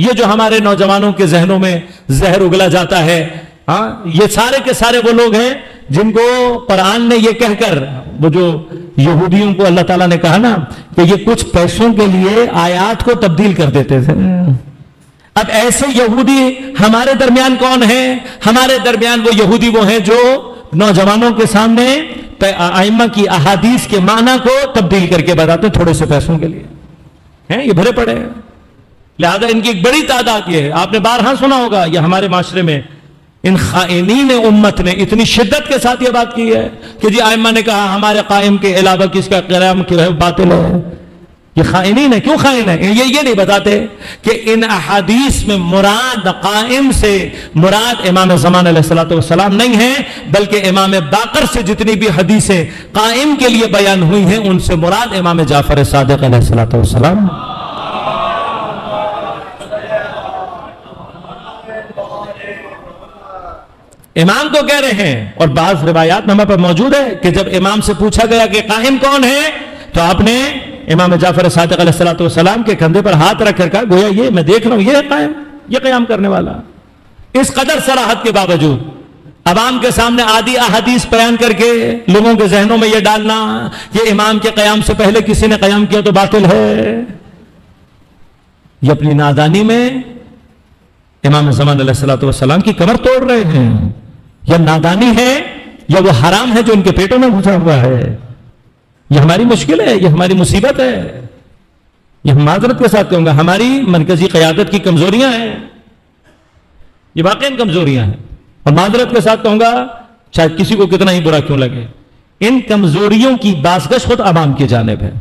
ये जो हमारे नौजवानों के जहनों में जहर उगला जाता है, हाँ, ये सारे के सारे वो लोग हैं जिनको कुरान ने ये कहकर, वो जो यहूदियों को अल्लाह ताला ने कहा ना कि ये कुछ पैसों के लिए आयात को तब्दील कर देते थे। अब ऐसे यहूदी हमारे दरमियान कौन है? हमारे दरमियान वो यहूदी वो हैं जो नौजवानों के सामने आइम्मा की अहादीस के माना को तब्दील करके बताते थोड़े से पैसों के लिए हैं, ये भरे पड़े हैं। लिहाजा इनकी एक बड़ी तादाद ये है, आपने बारहा सुना होगा, ये हमारे माशरे में इन खाइनीन उम्मत ने इतनी शिद्दत के साथ ये बात की है कि जी आइम्मा ने कहा हमारे कायम के अलावा किसका क़याम की बातिल है, ये खाइनीन है। क्यों खाइन है? ये नहीं बताते कि इन अहादीस में मुराद कायम से मुराद इमाम ज़मान अलैहिस्सलातु वस्सलाम नहीं है, बल्कि इमाम बाकर से जितनी भी हदीसें कायम के लिए बयान हुई हैं उनसे मुराद इमाम जाफर सादिक़ अलैहिस्सलातु वस्सलाम। इमाम को कह रहे हैं, और बाज़ रिवायात में हमारे पर मौजूद है कि जब इमाम से पूछा गया कि कायम कौन है, तो आपने इमाम जाफर सादिक़ अलैहिस्सलातु वस्सलाम के कंधे पर हाथ रखकर कहा गोया ये मैं देख रहा हूं, ये है कायम, ये क़याम करने वाला। इस कदर सराहत के बावजूद अवाम के सामने आदि अहादीस बयान करके लोगों के जहनों में यह डालना कि इमाम के क़याम से पहले किसी ने क़याम किया तो बातिल है, ये अपनी नादानी में इमाम ज़मान अलैहिस्सलातु वस्सलाम की कमर तोड़ रहे हैं। यह नादानी है या वो हराम है जो इनके पेटों में घुसा हुआ है। यह हमारी मुश्किल है, यह हमारी मुसीबत है, यह माजरत के साथ कहूंगा हमारी मरकजी क़यादत की कमजोरियां हैं, ये वाकई कमजोरियां हैं। और माजरत के साथ कहूंगा चाहे किसी को कितना ही बुरा क्यों लगे, इन कमजोरियों की बाज़गश खुद आवाम की जानिब है।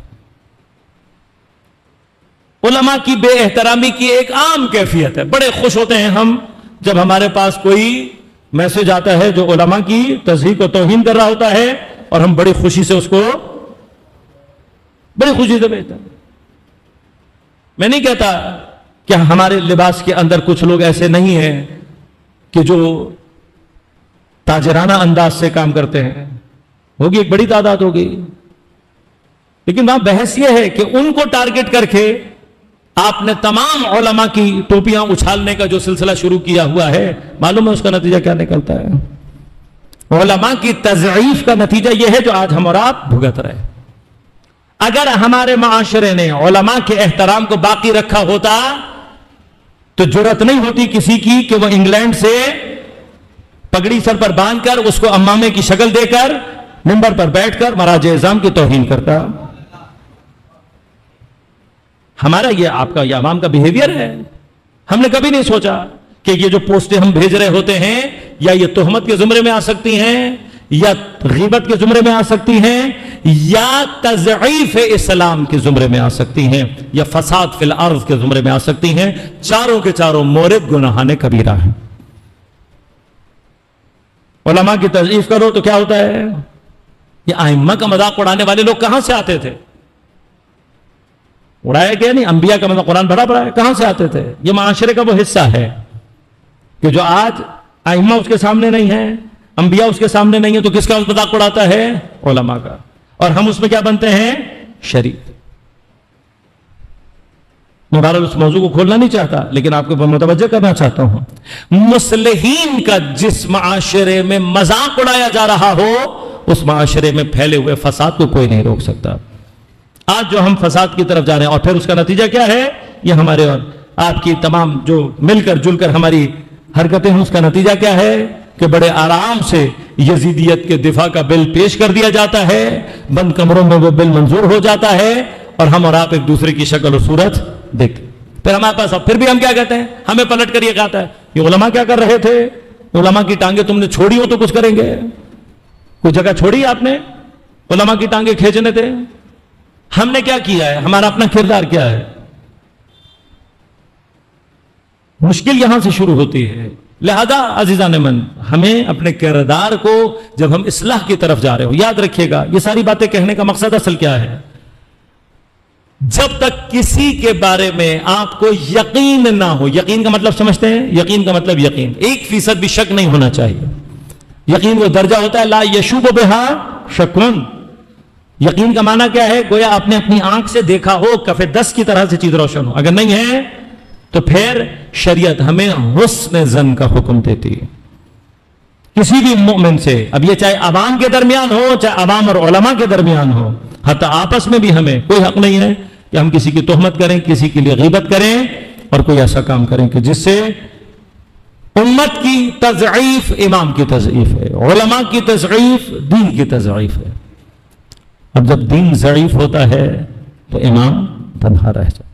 उलमा की बेएहतरामी की एक आम कैफियत है। बड़े खुश होते हैं हम जब हमारे पास कोई मैसेज आता है जो उलमा की तज़हीक और तौहीन कर रहा होता है, और हम बड़ी खुशी से उसको बड़ी खुशी से भेजते हैं। मैं नहीं कहता कि हमारे लिबास के अंदर कुछ लोग ऐसे नहीं हैं कि जो ताजराना अंदाज से काम करते हैं, होगी एक बड़ी तादाद होगी, लेकिन वहां बहस यह है कि उनको टारगेट करके आपने तमाम उलमा की टोपियां उछालने का जो सिलसिला शुरू किया हुआ है, मालूम है उसका नतीजा क्या निकलता है। उलमा की तज़ईफ का नतीजा यह है जो आज हम और आप भुगत रहे। अगर हमारे माशरे ने उलमा के एहतराम को बाकी रखा होता तो जुर्रत नहीं होती किसी की कि वह इंग्लैंड से पगड़ी सर पर बांधकर उसको अम्मामे की शक्ल देकर मिंबर पर बैठकर मराजे इज़ाम की तौहीन करता। हमारा ये आपका ये आवाम का बिहेवियर है। हमने कभी नहीं सोचा कि ये जो पोस्टें हम भेज रहे होते हैं या ये तोहमत के जुमरे में आ सकती हैं या गीबत के जुमरे में आ सकती हैं या तज़ईफ़ इस्लाम के जुमरे में आ सकती हैं या फसाद फिल अर्ज़ के जुमरे में आ सकती हैं। चारों के चारों मोरद गुनाहाने कबीरा हैं। उलमा की तज़ईफ़ करो तो क्या होता है? ये आइम्मा का मजाक उड़ाने वाले लोग कहां से आते थे? उड़ाया गया नहीं, अंबिया का मतलब कुरान भरा पड़ा है, कहां से आते थे? ये माशरे का वो हिस्सा है कि जो आज आइम्मा उसके सामने नहीं है, अंबिया उसके सामने नहीं है, तो किसका मजाक उड़ाता है? उलमा का। और हम उसमें क्या बनते हैं? शरीक। मैं बहरहाल उस मौजू को खोलना नहीं चाहता, लेकिन आपको मुतवज्जह करना चाहता हूं, मुस्लिहीन का जिस माशरे में मजाक उड़ाया जा रहा हो उस माशरे में फैले हुए फसाद को कोई नहीं रोक सकता। आज जो हम फसाद की तरफ जा रहे हैं और फिर उसका नतीजा क्या है, ये हमारे और आपकी तमाम जो मिलकर जुलकर हमारी हरकतें हैं, उसका नतीजा क्या है कि बड़े आराम से यजीदियत के दिफा का बिल पेश कर दिया जाता है, बंद कमरों में वो बिल मंजूर हो जाता है, और हम और आप एक दूसरे की शक्ल और सूरत देखते। फिर हमारे पास अब फिर भी हम क्या कहते हैं, हमें पलट कर ये कहता है ये उलमा क्या कर रहे थे, उलमा की टांगे तुमने छोड़ी हो तो कुछ करेंगे। कोई जगह छोड़ी आपने? उलमा की टांगे खींचने थे? हमने क्या किया है? हमारा अपना किरदार क्या है? मुश्किल यहां से शुरू होती है। लिहाजा अजीजान मन, हमें अपने किरदार को जब हम इस्लाह की तरफ जा रहे हो, याद रखिएगा ये सारी बातें कहने का मकसद असल क्या है, जब तक किसी के बारे में आपको यकीन ना हो, यकीन का मतलब समझते हैं, यकीन का मतलब यकीन 1% भी शक नहीं होना चाहिए। यकीन वो दर्जा होता है ला यशुब बिहा शकुन। यकीन का माना क्या है? गोया आपने अपनी आंख से देखा हो, कफे 10 की तरह से चीज रोशन हो। अगर नहीं है तो फिर शरीयत हमें हुस्न जन का हुक्म देती है किसी भी मोमिन से। अब ये चाहे अवाम के दरमियान हो, चाहे अवाम और उलमा के दरमियान हो, हत्ता आपस में भी हमें कोई हक नहीं है कि हम किसी की तोहमत करें, किसी के लिए गीबत करें और कोई ऐसा काम करें कि जिससे उम्मत की तज़ईफ इमाम की तज़ईफ है, उलमा की तज़ईफ दीन की तज़ईफ है। अब जब दीन ज़ईफ होता है तो इमाम तन्हा रह जाए,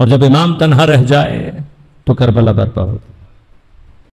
और जब इमाम तन्हा रह जाए तो करबला बर्पा होती है।